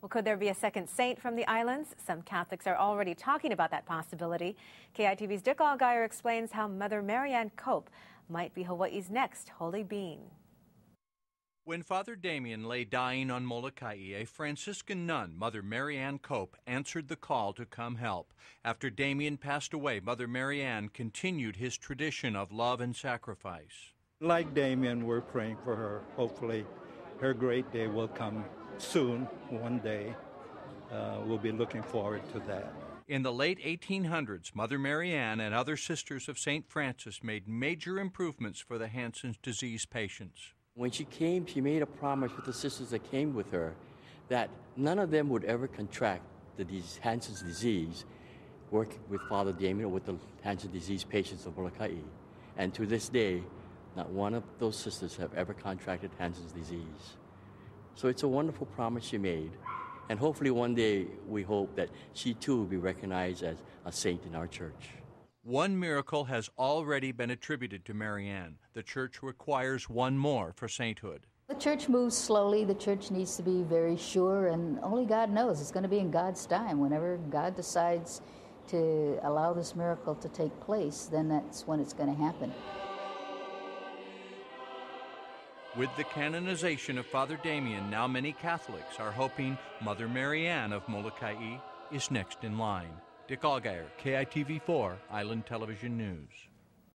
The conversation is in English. Well, could there be a second saint from the islands? Some Catholics are already talking about that possibility. KITV's Dick Allgire explains how Mother Marianne Cope might be Hawaii's next holy being. When Father Damien lay dying on Molokai, a Franciscan nun, Mother Marianne Cope, answered the call to come help. After Damien passed away, Mother Marianne continued his tradition of love and sacrifice. Like Damien, we're praying for her. Hopefully, her great day will come soon, one day. We'll be looking forward to that. In the late 1800s, Mother Marianne and other Sisters of St. Francis made major improvements for the Hansen's disease patients. When she came, she made a promise with the sisters that came with her that none of them would ever contract the Hansen's disease, working with Father Damien or with the Hansen's disease patients of Molokai. And to this day, not one of those sisters have ever contracted Hansen's disease. So it's a wonderful promise she made. And hopefully one day we hope that she too will be recognized as a saint in our church. One miracle has already been attributed to Marianne. The church requires one more for sainthood. The church moves slowly. The church needs to be very sure, and only God knows. It's going to be in God's time. Whenever God decides to allow this miracle to take place, then that's when it's going to happen. With the canonization of Father Damien, now many Catholics are hoping Mother Marianne of Molokai is next in line. Dick Allgire, KITV4, Island Television News.